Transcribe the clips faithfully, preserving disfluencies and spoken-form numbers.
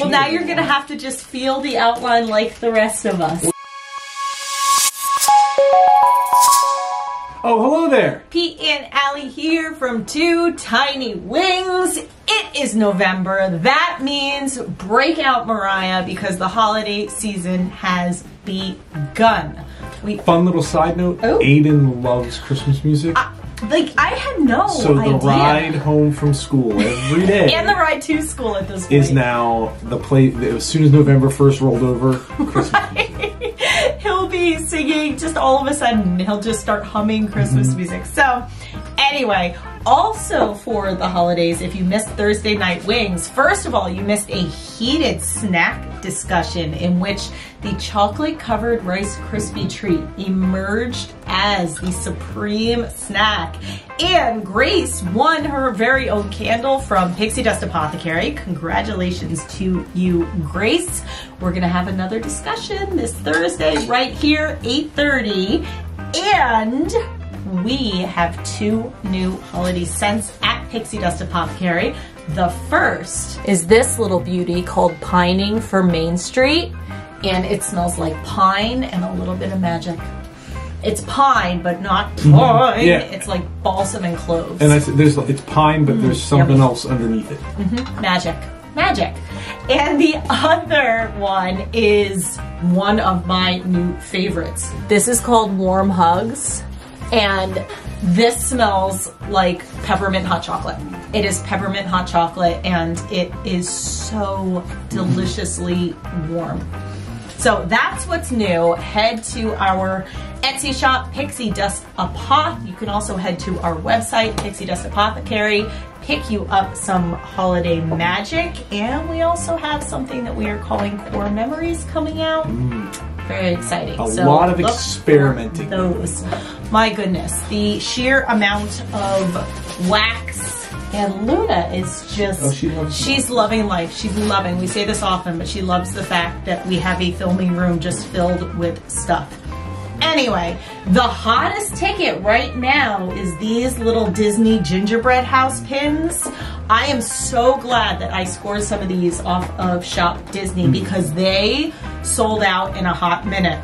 Well, now you're going to have to just feel the outline like the rest of us. Oh, hello there. Pete and Allie here from Two Tiny Wings. It is November. That means break out, Mariah, because the holiday season has begun. We Fun little side note, oh. Aiden loves Christmas music. I Like, I had no idea. So the idea. ride home from school every day. And the ride to school at this point. Is now the play, as soon as November first rolled over, Christmas. Right? He'll be singing, just all of a sudden, he'll just start humming Christmas mm-hmm. music. So, anyway, also for the holidays, if you missed Thursday Night Wings, first of all, you missed a heated snack discussion in which the chocolate-covered Rice Krispie treat emerged as the supreme snack. And Grace won her very own candle from Pixie Dust Apothecary. Congratulations to you, Grace. We're gonna have another discussion this Thursday right here, eight thirty. And we have two new holiday scents at Pixie Dust Apothecary. The first is this little beauty called Pining for Main Street. And it smells like pine and a little bit of magic. It's pine, but not pine. Yeah. It's like balsam and cloves. And I said, there's, it's pine, but mm, there's something yep. else underneath it. Mm-hmm. Magic. Magic. And the other one is one of my new favorites. This is called Warm Hugs. And this smells like peppermint hot chocolate. It is peppermint hot chocolate, and it is so deliciously warm. So that's what's new. Head to our Etsy shop, Pixie Dust Apoth. You can also head to our website, Pixie Dust Apothecary. Pick you up some holiday magic. And we also have something that we are calling Core Memories coming out. Mm. Very exciting. A so lot of experimenting. Those. My goodness. The sheer amount of wax. And Luna is just, oh, she loves she's loving life. She's loving, we say this often, but she loves the fact that we have a filming room just filled with stuff. Anyway, the hottest ticket right now is these little Disney gingerbread house pins. I am so glad that I scored some of these off of Shop Disney because they sold out in a hot minute.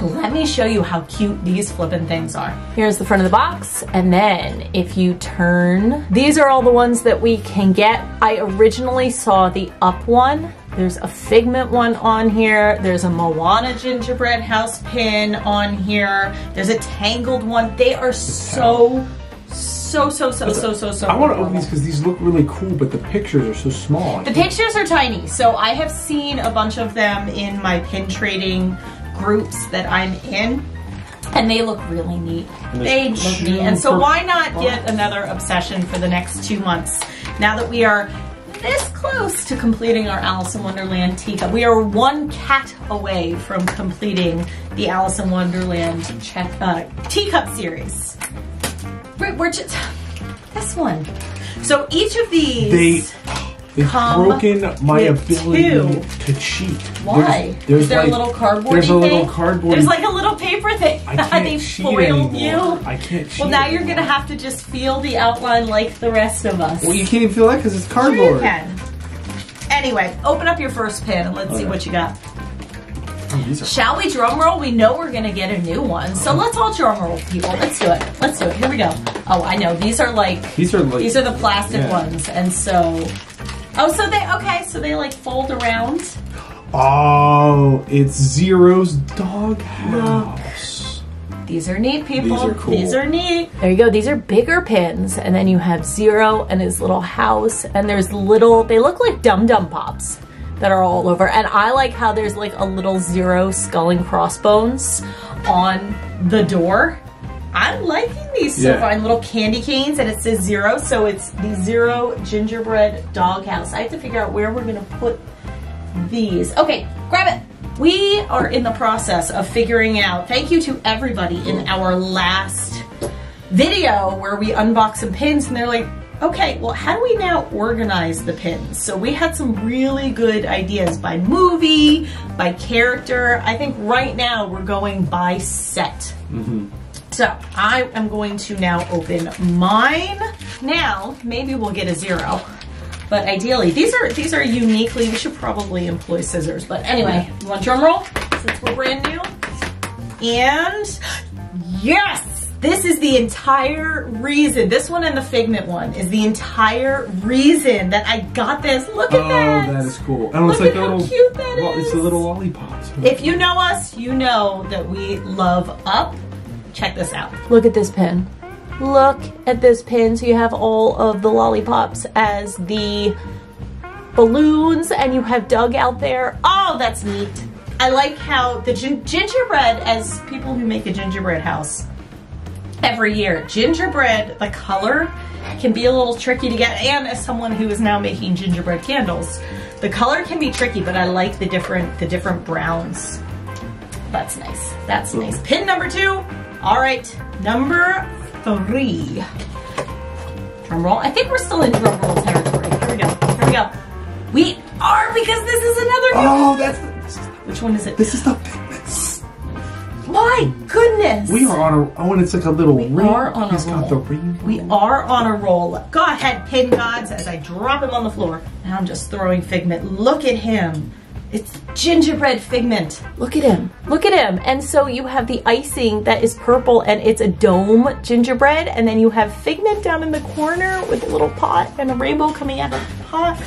Let me show you how cute these flippin' things are. Here's the front of the box, and then if you turn, these are all the ones that we can get. I originally saw the up one. There's a Figment one on here. There's a Moana gingerbread house pin on here. There's a Tangled one. They are so, so, so, so, so, so, so. I want to open these because these look really cool, but the pictures are so small. The pictures are tiny, so I have seen a bunch of them in my pin trading groups that I'm in, and they look really neat. They look neat. And so why not get another obsession for the next two months? Now that we are this close to completing our Alice in Wonderland teacup, we are one cat away from completing the Alice in Wonderland check, uh, teacup series. We're, we're just, this one. So each of these... They It's broken my ability two. to cheat. Why? There's, there's Is there like, a little cardboard There's a little cardboard. There's like a little paper thing. I can't they cheat foiled anymore. you. I can't cheat Well, now anymore. You're going to have to just feel the outline like the rest of us. Well, you can't even feel that because it's cardboard. Sure you can. Anyway, open up your first pin and let's All see right. what you got. Shall we drum roll? We know we're gonna get a new one, so let's all drum roll, people. Let's do it. Let's do it. Here we go. Oh, I know. These are like these are like, these are the plastic yeah. ones, and so oh, so they okay, so they like fold around. Oh, it's Zero's doghouse. Look. These are neat, people. These are cool. These are neat. There you go. These are bigger pins, and then you have Zero and his little house, and there's little. They look like Dum Dum Pops that are all over. And I like how there's like a little Zero skull and crossbones on the door. I'm liking these yeah. so far. And little candy canes, and it says Zero, so it's the Zero gingerbread doghouse. I have to figure out where we're gonna put these. Okay, grab it. We are in the process of figuring out, thank you to everybody in our last video where we unboxed some pins and they're like, okay, well, how do we now organize the pins? So we had some really good ideas by movie, by character. I think right now we're going by set. Mm-hmm. So I am going to now open mine. Now, maybe we'll get a Zero. But ideally, these are these are uniquely, we should probably employ scissors. But anyway, you want a drum roll? Since we're brand new. And yes! This is the entire reason. This one and the Figment one is the entire reason that I got this. Look at oh, that. Oh, that is cool. And look like at how little, cute that well, is. It's the little lollipops. If you know us, you know that we love up. Check this out. Look at this pin. Look at this pin. So you have all of the lollipops as the balloons, and you have Doug out there. Oh, that's neat. I like how the gin gingerbread, as people who make a gingerbread house every year, gingerbread, the color can be a little tricky to get. And as someone who is now making gingerbread candles, the color can be tricky, but I like the different, the different browns. That's nice. That's nice. Pin number two. All right, number three. Drum roll. I think we're still in drum roll territory. Here we go. Here we go. We are, because this is another. Oh, that's. The, which one is it? This is the Figments. My goodness. We are on a. Oh, and it's like a little we ring. We are on He's a roll. Got the ring. We are on a roll. Go ahead, pin gods, as I drop him on the floor. Now I'm just throwing Figment. Look at him. It's gingerbread Figment. Look at him. Look at him. And so you have the icing that is purple, and it's a dome gingerbread. And then you have Figment down in the corner with a little pot and a rainbow coming out of the pot.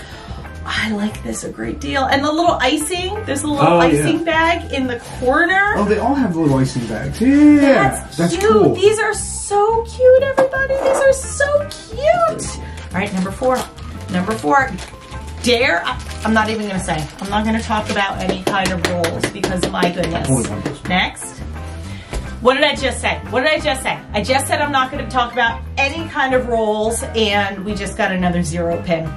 I like this a great deal. And the little icing, there's a little oh, icing yeah. bag in the corner. Oh, they all have little icing bags. Yeah. That's, That's cute. Cool. These are so cute, everybody. These are so cute. All right, number four. Number four. Dare, I, I'm not even gonna say. I'm not gonna talk about any kind of rolls because my goodness. Next. What did I just say? What did I just say? I just said I'm not gonna talk about any kind of rolls, and we just got another zero pin.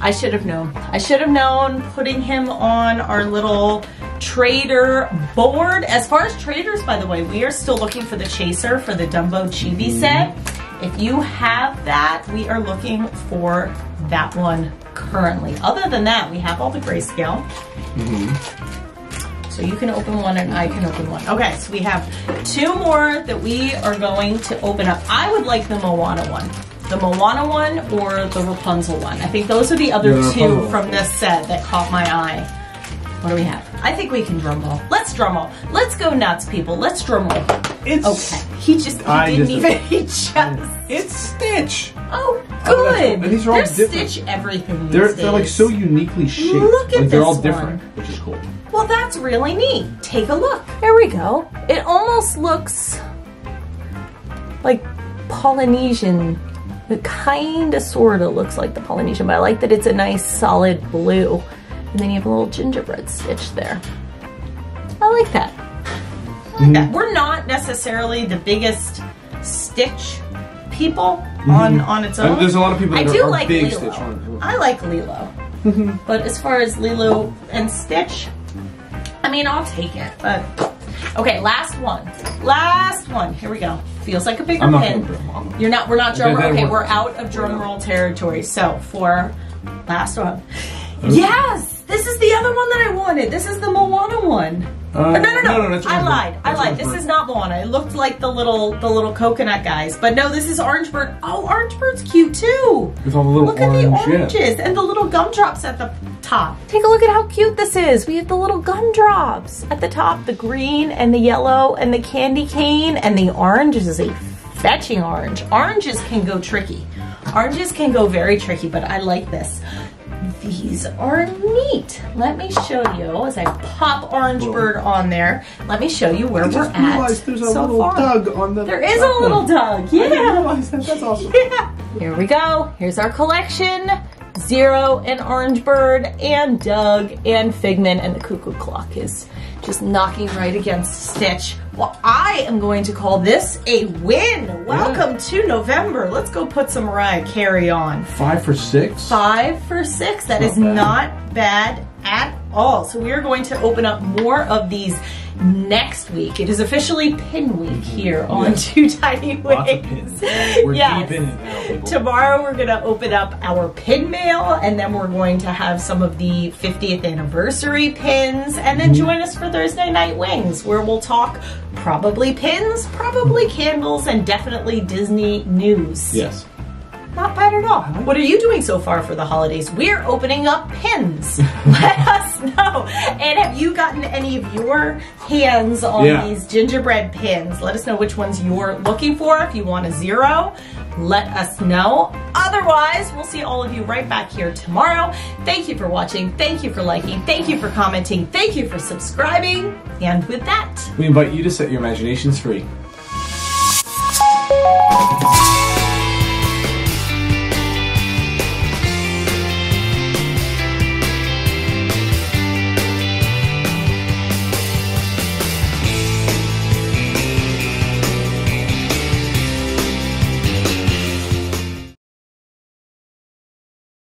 I should have known. I should have known putting him on our little trader board. As far as traders, by the way, we are still looking for the chaser for the Dumbo Chibi mm. set. If you have that, we are looking for that one currently. Other than that, we have all the grayscale. Mm-hmm. So you can open one and I can open one. Okay, so we have two more that we are going to open up. I would like the Moana one. The Moana one or the Rapunzel one. I think those are the other yeah, two Rapunzel. From this set that caught my eye. What do we have? I think we can drum roll. Let's drum roll. Let's go nuts, people. Let's drum roll. It's okay. He just he I didn't just, even he just It's Stitch. Oh, good. And these are all There's different. Stitch everything. They're these days. They're like so uniquely shaped. Look at like, this They're all one. Different, which is cool. Well, that's really neat. Take a look. There we go. It almost looks like Polynesian. It kind of, sort of looks like the Polynesian, but I like that it's a nice solid blue. And then you have a little gingerbread stitch there. I like that. Like that. We're not necessarily the biggest Stitch people mm-hmm. on, on its own. There's a lot of people that I do are like big Lilo. Stitch on. I like Lilo. Mm-hmm. But as far as Lilo and Stitch, I mean, I'll take it. But okay, last one. Last one. Here we go. Feels like a bigger I'm not pin. Gonna drum roll. You're not, we're not drum roll. Okay, we're out of drum roll territory. So for last one. Okay. Yes! This is the other one that I wanted. This is the Moana one. Uh, no, no, no, no, no I lied. I lied. This is not Moana. It looked like the little, the little coconut guys, but no, this is Orange Bird. Oh, Orange Bird's cute too. With all the little look orange, at the oranges yeah. and the little gumdrops at the top. Take a look at how cute this is. We have the little gumdrops at the top, the green and the yellow and the candy cane, and the orange is a fetching orange. Oranges can go tricky. Oranges can go very tricky, but I like this. These are neat. Let me show you as I pop Orange Whoa. Bird on there. Let me show you where I we're at. There's a so little far. Doug on the. There is a little Doug. Yeah. I didn't realize that. That's awesome. Yeah. Here we go. Here's our collection: Zero and Orange Bird and Doug and Figment, and the cuckoo clock is just knocking right against Stitch. Well, I am going to call this a win. Welcome yeah. to November. Let's go put some Mariah Carey on. Five for six? Five for six. That not is bad. Not bad at all. So we are going to open up more of these next week. It is officially Pin Week here mm-hmm. on yes. Two Tiny Wings. Lots of pins. We're yes. deep in it now. Tomorrow we're going to open up our pin mail, and then we're going to have some of the fiftieth anniversary pins, and then join us for Thursday Night Wings, where we'll talk probably pins, probably candles, and definitely Disney news. Yes. Not bad at all. What are you doing so far for the holidays? We're opening up pins. Let us know. And have you gotten any of your hands on yeah. these gingerbread pins? Let us know which ones you're looking for. If you want a zero, let us know. Otherwise, we'll see all of you right back here tomorrow. Thank you for watching. Thank you for liking. Thank you for commenting. Thank you for subscribing. And with that, we invite you to set your imaginations free.